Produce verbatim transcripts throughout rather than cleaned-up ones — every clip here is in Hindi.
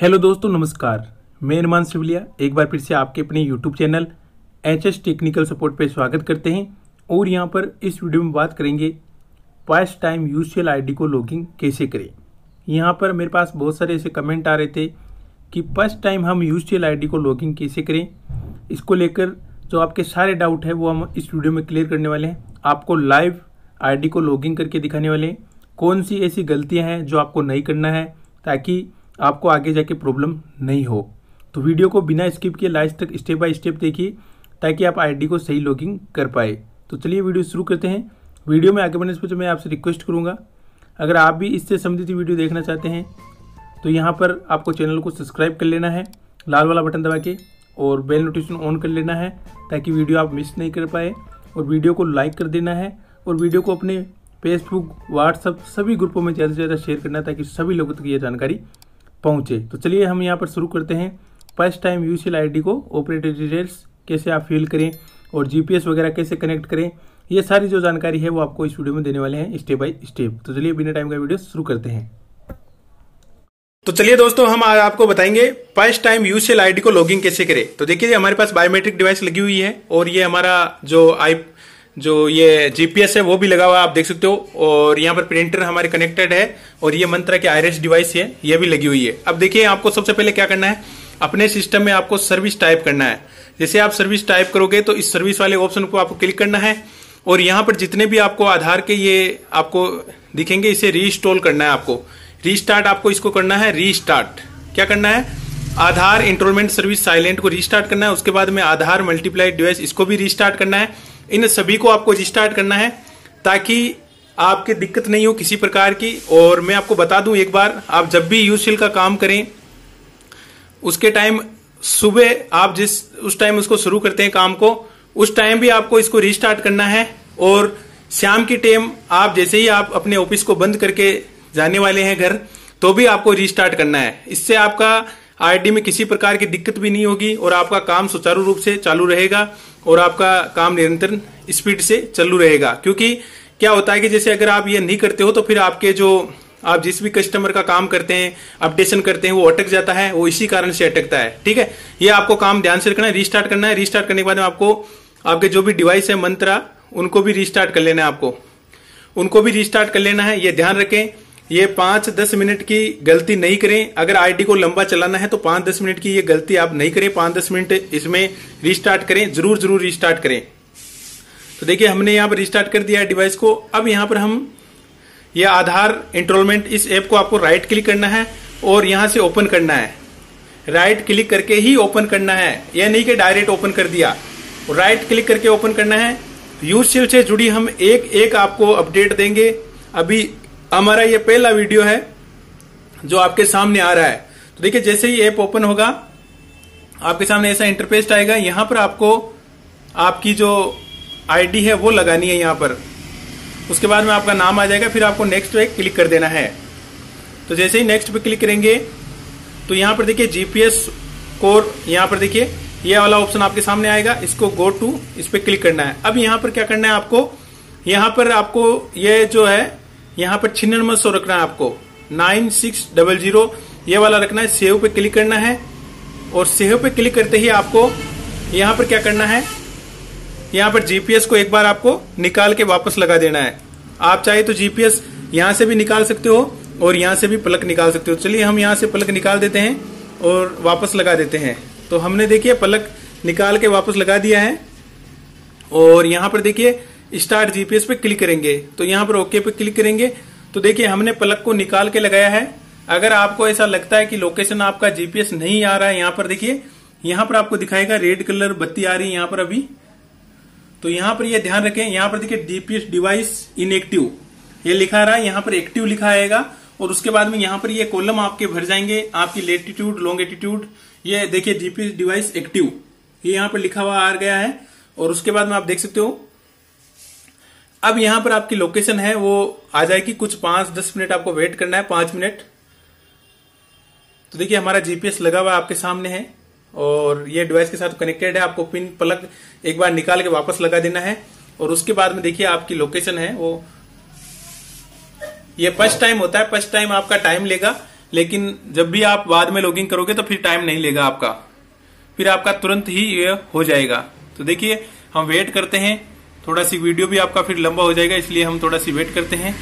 हेलो दोस्तों, नमस्कार। मैं हनुमान सिवलिया एक बार फिर से आपके अपने YouTube channel H H technical support पे स्वागत करते हैं। और यहां पर इस वीडियो में बात करेंगे फर्स्ट टाइम यूसीएल आईडी को लॉगिन कैसे करें। यहां पर मेरे पास बहुत सारे ऐसे कमेंट आ रहे थे कि फर्स्ट टाइम हम यूसीएल आईडी को लॉगिन कैसे करें। इसको लेकर जो आपके सारे डाउट है वो हम इस वीडियो में क्लियर करने वाले हैं। आपको लाइव आईडी को लॉगिन करके दिखाने वाले हैं कौन सी ऐसी गलतियाँ हैं जो आपको नहीं करना है, ताकि आपको आगे जाके प्रॉब्लम नहीं हो। तो वीडियो को बिना स्किप किए लास्ट तक स्टेप बाय स्टेप देखिए, ताकि आप आईडी को सही लॉगिन कर पाए। तो चलिए वीडियो शुरू करते हैं। वीडियो में आगे बढ़ने से पहले मैं आपसे रिक्वेस्ट करूँगा, अगर आप भी इससे संबंधित वीडियो देखना चाहते हैं तो यहाँ पर आपको चैनल को सब्सक्राइब कर लेना है, लाल वाला बटन दबा के, और बेल नोटिफिकेशन ऑन कर लेना है ताकि वीडियो आप मिस नहीं कर पाए। और वीडियो को लाइक कर देना है, और वीडियो को अपने फेसबुक, व्हाट्सअप सभी ग्रुपों में ज़्यादा से ज़्यादा शेयर करना है ताकि सभी लोगों तक ये जानकारी पहुँचे। तो चलिए हम यहाँ पर शुरू करते हैं। फर्स्ट टाइम यूसीएल आईडी को ऑपरेटर डिटेल्स कैसे आप फिल करें और जीपीएस वगैरह कैसे कनेक्ट करें, ये सारी जो जानकारी है वो आपको इस वीडियो में देने वाले हैं स्टेप बाय स्टेप। तो चलिए बिना टाइम का वीडियो शुरू करते हैं। तो चलिए दोस्तों, हम आज आपको बताएंगे फर्स्ट टाइम यूसीएल आईडी को लॉगिन कैसे करें। तो देखिए, हमारे पास बायोमेट्रिक डिवाइस लगी हुई है और ये हमारा जो आई जो ये जीपीएस है वो भी लगा हुआ आप देख सकते हो, और यहाँ पर प्रिंटर हमारे कनेक्टेड है, और ये मंत्रा के आईआरएस डिवाइस है ये भी लगी हुई है। अब देखिए, आपको सबसे पहले क्या करना है, अपने सिस्टम में आपको सर्विस टाइप करना है। जैसे आप सर्विस टाइप करोगे तो इस सर्विस वाले ऑप्शन को आपको क्लिक करना है, और यहाँ पर जितने भी आपको आधार के ये आपको दिखेंगे इसे रीइंस्टॉल करना है। आपको रीस्टार्ट आपको इसको करना है। रीस्टार्ट क्या करना है, आधार एनरोलमेंट सर्विस साइलेंट को रीस्टार्ट करना है। उसके बाद में आधार मल्टीप्लाई डिवाइस इसको भी रीस्टार्ट करना है। इन सभी को आपको रिस्टार्ट करना है ताकि आपके दिक्कत नहीं हो किसी प्रकार की। और मैं आपको बता दूं एक बार, आप जब भी यूसीएल का काम करें उसके टाइम सुबह आप जिस उस टाइम उसको शुरू करते हैं काम को, उस टाइम भी आपको इसको रिस्टार्ट करना है। और शाम की टाइम आप जैसे ही आप अपने ऑफिस को बंद करके जाने वाले हैं घर, तो भी आपको रिस्टार्ट करना है। इससे आपका आईडी में किसी प्रकार की दिक्कत भी नहीं होगी और आपका काम सुचारू रूप से चालू रहेगा और आपका काम निरंतर स्पीड से चालू रहेगा। क्योंकि क्या होता है कि जैसे अगर आप ये नहीं करते हो तो फिर आपके जो आप जिस भी कस्टमर का काम करते हैं, अपडेशन करते हैं, वो अटक जाता है। वो इसी कारण से अटकता है। ठीक है, ये आपको काम ध्यान से रखना है। रिस्टार्ट करना है। रिस्टार्ट करने के बाद आपको आपके जो भी डिवाइस है मंत्रा, उनको भी रिस्टार्ट कर लेना है। आपको उनको भी रिस्टार्ट कर लेना है। ये ध्यान रखें, ये पांच दस मिनट की गलती नहीं करें। अगर आईडी को लंबा चलाना है तो पांच दस मिनट की ये गलती आप नहीं करें। पांच दस मिनट इसमें रिस्टार्ट करें, जरूर जरूर रिस्टार्ट करें। तो देखिए, हमने यहाँ पर रिस्टार्ट कर दिया है डिवाइस को। अब यहाँ पर हम ये आधार एनरोलमेंट इस ऐप को आपको राइट क्लिक करना है और यहाँ से ओपन करना है। राइट क्लिक करके ही ओपन करना है, यह नहीं कि डायरेक्ट ओपन कर दिया। राइट क्लिक करके ओपन करना है। यूसीएल से जुड़ी हम एक एक आपको अपडेट देंगे। अभी हमारा ये पहला वीडियो है जो आपके सामने आ रहा है। तो देखिए, जैसे ही ऐप ओपन होगा आपके सामने ऐसा इंटरफेस आएगा। यहाँ पर आपको आपकी जो आईडी है वो लगानी है यहाँ पर। उसके बाद में आपका नाम आ जाएगा, फिर आपको नेक्स्ट पे क्लिक कर देना है। तो जैसे ही नेक्स्ट पे क्लिक करेंगे तो यहाँ पर देखिए जीपीएस कोर, यहाँ पर देखिए यह वाला ऑप्शन आपके सामने आएगा। इसको गो टू, इस पर क्लिक करना है। अब यहाँ पर क्या करना है आपको, यहाँ पर आपको ये जो है यहाँ पर छिन्न नंबर सौ रखना है। आपको नाइन सिक्स डबल जीरो ये वाला रखना है। सेव पे क्लिक करना है, और सेव पे क्लिक करते ही आपको यहाँ पर क्या करना है, यहाँ पर जीपीएस को एक बार आपको निकाल के वापस लगा देना है। आप चाहे तो जीपीएस यहाँ से भी निकाल सकते हो और यहाँ से भी प्लग निकाल सकते हो। चलिए हम यहाँ से प्लग निकाल देते हैं और वापस लगा देते हैं। तो हमने देखिए प्लग निकाल के वापस लगा दिया है। और यहाँ पर देखिए स्टार्ट जीपीएस पे क्लिक करेंगे तो यहाँ पर ओके पे क्लिक करेंगे। तो देखिए, हमने प्लग को निकाल के लगाया है। अगर आपको ऐसा लगता है कि लोकेशन आपका जीपीएस नहीं आ रहा है, यहाँ पर देखिए, यहाँ पर आपको दिखाएगा रेड कलर बत्ती आ रही है यहाँ पर अभी। तो यहाँ पर ये ध्यान रखें, यहाँ पर देखिए जीपीएस डिवाइस इनएक्टिव ये लिखा रहा है, यहाँ पर एक्टिव लिखा आएगा। और उसके बाद में यहाँ पर ये कॉलम आपके भर जाएंगे, आपकी लेटीट्यूड, लॉन्गिट्यूड। ये देखिए जीपीएस डिवाइस एक्टिव ये यहाँ पर लिखा हुआ आ गया है। और उसके बाद में आप देख सकते हो अब यहाँ पर आपकी लोकेशन है वो आ जाएगी। कुछ पांच दस मिनट आपको वेट करना है, पांच मिनट। तो देखिए, हमारा जीपीएस लगा हुआ आपके सामने है और ये डिवाइस के साथ कनेक्टेड है। आपको पिन प्लग एक बार निकाल के वापस लगा देना है। और उसके बाद में देखिए आपकी लोकेशन है वो, ये फर्स्ट टाइम होता है, फर्स्ट टाइम आपका टाइम लेगा। लेकिन जब भी आप बाद में लॉगिन करोगे तो फिर टाइम नहीं लेगा आपका, फिर आपका तुरंत ही ये हो जाएगा। तो देखिए हम वेट करते हैं, थोड़ा सी वीडियो भी आपका फिर लंबा हो जाएगा, इसलिए हम थोड़ा सी वेट करते हैं।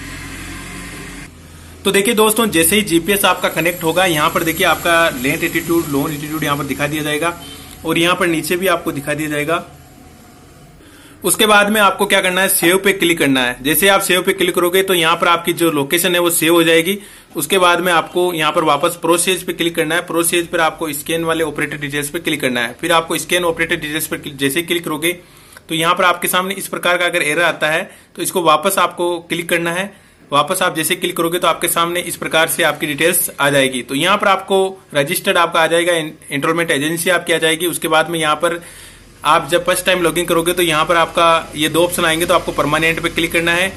तो देखिए दोस्तों, जैसे ही जीपीएस आपका कनेक्ट होगा, यहाँ पर देखिए आपका लेंथ एटीट्यूड लोन एटीट्यूड यहाँ पर दिखा दिया जाएगा और यहाँ पर नीचे भी आपको दिखा दिया जाएगा। उसके बाद में आपको क्या करना है, सेव पे क्लिक करना है। जैसे आप सेव पे क्लिक करोगे तो यहाँ पर आपकी जो लोकेशन है वो सेव हो जाएगी। उसके बाद में आपको यहाँ पर वापस प्रोसेस पे क्लिक करना है। प्रोसेस पर आपको स्कैन वाले ऑपरेटर डिटेल्स पे क्लिक करना है। फिर आपको स्कैन ऑपरेटर डिटेल्स पर जैसे क्लिक करोगे तो यहाँ पर आपके सामने इस प्रकार का अगर एरर आता है तो इसको वापस आपको क्लिक करना है। वापस आप जैसे क्लिक करोगे तो आपके सामने इस प्रकार से आपकी डिटेल्स आ जाएगी। तो यहाँ पर आपको रजिस्टर्ड आपका आ जाएगा, एनरोलमेंट एजेंसी आपकी आ जाएगी। उसके बाद में यहाँ पर आप जब फर्स्ट टाइम लॉगिन करोगे तो यहाँ पर आपका ये दो ऑप्शन आएंगे, तो आपको परमानेंट पे क्लिक करना है।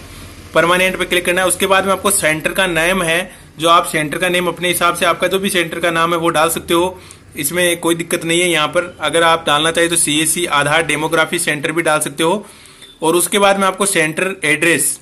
परमानेंट पे क्लिक करना है उसके बाद में आपको सेंटर का नेम है, जो आप सेंटर का नेम अपने हिसाब से आपका जो भी सेंटर का नाम है वो डाल सकते हो, इसमें कोई दिक्कत नहीं है। यहाँ पर अगर आप डालना चाहिए तो सीएससी आधार डेमोग्राफी सेंटर भी डाल सकते हो। और उसके बाद में आपको सेंटर एड्रेस,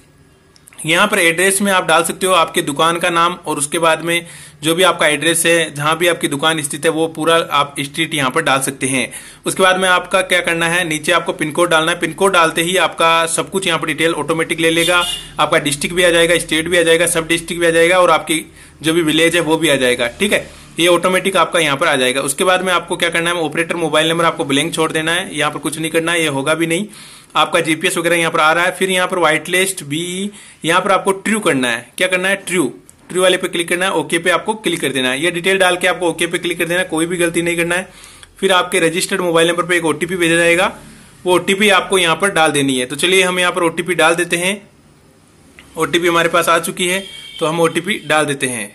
यहाँ पर एड्रेस में आप डाल सकते हो आपके दुकान का नाम और उसके बाद में जो भी आपका एड्रेस है, जहां भी आपकी दुकान स्थित है वो पूरा आप स्ट्रीट यहाँ पर डाल सकते हैं। उसके बाद में आपका क्या करना है, नीचे आपको पिन कोड डालना है। पिन कोड डालते ही आपका सब कुछ यहाँ पर डिटेल ऑटोमेटिक ले लेगा। आपका डिस्ट्रिक्ट भी आ जाएगा, स्टेट भी आ जाएगा, सब डिस्ट्रिक्ट भी आ जाएगा और आपकी जो भी विलेज है वो भी आ जाएगा। ठीक है, ये ऑटोमेटिक आपका यहाँ पर आ जाएगा। उसके बाद में आपको क्या करना है, ऑपरेटर मोबाइल नंबर आपको ब्लैंक छोड़ देना है, यहाँ पर कुछ नहीं करना है, ये होगा भी नहीं। आपका जीपीएस वगैरह यहाँ पर आ रहा है। फिर यहाँ पर व्हाइट लिस्ट बी, यहाँ पर आपको ट्रू करना है। क्या करना है, ट्रू ट्रू वाले पे क्लिक करना है, ओके पे आपको क्लिक कर देना है। ये डिटेल डाल के आपको ओके पे क्लिक कर देना है, कोई भी गलती नहीं करना है। फिर आपके रजिस्टर्ड मोबाइल नंबर पर एक ओटीपी भेजा जाएगा, वो ओटीपी आपको यहाँ पर डाल देनी है। तो चलिए हम यहाँ पर ओटीपी डाल देते हैं। ओटीपी हमारे पास आ चुकी है तो हम ओटीपी डाल देते हैं।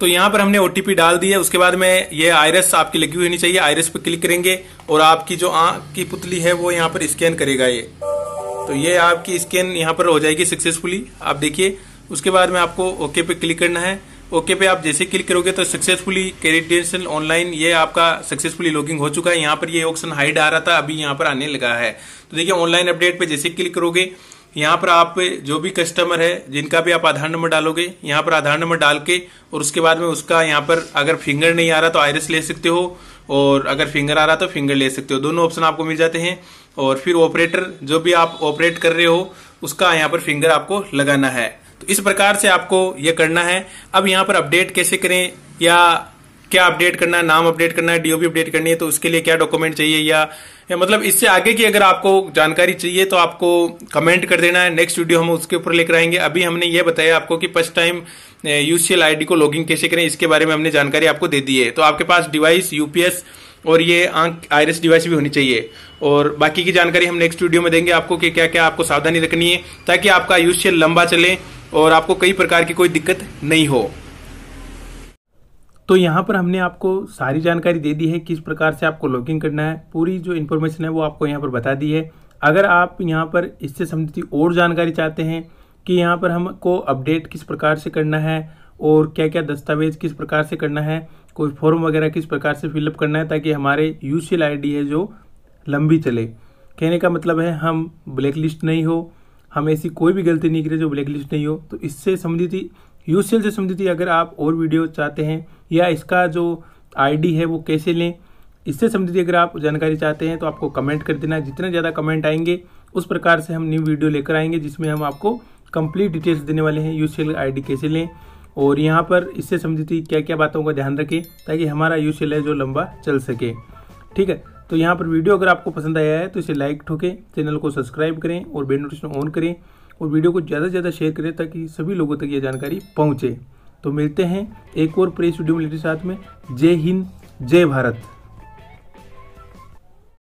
तो यहाँ पर हमने ओटीपी डाल दी है। उसके बाद में ये आईआरएस आपकी लगी हुई होनी चाहिए, आईआरएस पर क्लिक करेंगे और आपकी जो आँख की पुतली है वो यहाँ पर स्कैन करेगा ये। तो ये आपकी स्कैन यहाँ पर हो जाएगी सक्सेसफुली, आप देखिए। उसके बाद में आपको ओके पे क्लिक करना है। ओके पे आप जैसे क्लिक करोगे तो सक्सेसफुली क्रेडेंशियल ऑनलाइन, ये आपका सक्सेसफुली लॉगिन हो चुका है। यहाँ पर ये ऑप्शन हाइड आ रहा था, अभी यहाँ पर आने लगा है। तो देखिए ऑनलाइन अपडेट पे जैसे क्लिक करोगे, यहाँ पर आप जो भी कस्टमर है जिनका भी आप आधार नंबर डालोगे, यहाँ पर आधार नंबर डाल के और उसके बाद में उसका यहाँ पर अगर फिंगर नहीं आ रहा तो आईआरएस ले सकते हो और अगर फिंगर आ रहा तो फिंगर ले सकते हो, दोनों ऑप्शन आपको मिल जाते हैं। और फिर ऑपरेटर जो भी आप ऑपरेट कर रहे हो उसका यहाँ पर फिंगर आपको लगाना है। तो इस प्रकार से आपको ये करना है। अब यहाँ पर अपडेट कैसे करें या क्या अपडेट करना है, नाम अपडेट करना है, डीओबी अपडेट करनी है, तो उसके लिए क्या डॉक्यूमेंट चाहिए या, या मतलब इससे आगे की अगर आपको जानकारी चाहिए तो आपको कमेंट कर देना है। नेक्स्ट वीडियो हम उसके ऊपर लेकर आएंगे। अभी हमने ये बताया आपको कि फर्स्ट टाइम यूसीएल आईडी को लॉगिन कैसे करें, इसके बारे में हमने जानकारी आपको दे दी है। तो आपके पास डिवाइस यूपीएस और ये आंख आईआरएस डिवाइस भी होनी चाहिए और बाकी की जानकारी हम नेक्स्ट वीडियो में देंगे आपको कि क्या क्या आपको सावधानी रखनी है ताकि आपका यूसीएल लंबा चले और आपको कई प्रकार की कोई दिक्कत नहीं हो। तो यहाँ पर हमने आपको सारी जानकारी दे दी है, किस प्रकार से आपको लॉगिन करना है, पूरी जो इन्फॉर्मेशन है वो आपको यहाँ पर बता दी है। अगर आप यहाँ पर इससे संबंधित और जानकारी चाहते हैं कि यहाँ पर हमको अपडेट किस प्रकार से करना है और क्या क्या दस्तावेज किस प्रकार से करना है, कोई फॉर्म वगैरह किस प्रकार से फिलअप करना है ताकि हमारे यूसीएल आईडी है जो लंबी चले, कहने का मतलब है हम ब्लैक लिस्ट नहीं हो, हम ऐसी कोई भी गलती नहीं करें जो ब्लैक लिस्ट नहीं हो। तो इससे संबंधित यूसीएल से संबंधित अगर आप और वीडियो चाहते हैं या इसका जो आईडी है वो कैसे लें, इससे संबंधित अगर आप जानकारी चाहते हैं तो आपको कमेंट कर देना। जितने ज़्यादा कमेंट आएंगे उस प्रकार से हम न्यू वीडियो लेकर आएंगे जिसमें हम आपको कंप्लीट डिटेल्स देने वाले हैं यूसीएल आईडी कैसे लें और यहाँ पर इससे संबंधित क्या क्या बातों का ध्यान रखें ताकि हमारा यूसीएल है जो लंबा चल सके। ठीक है, तो यहाँ पर वीडियो अगर आपको पसंद आया है तो इसे लाइक ठोकें, चैनल को सब्सक्राइब करें और बेल नोटिफिकेशन ऑन करें और वीडियो को ज़्यादा से ज़्यादा शेयर करें ताकि सभी लोगों तक ये जानकारी पहुँचे। तो मिलते हैं एक और प्रेस वीडियो में लेकर साथ में। जय हिंद, जय भारत।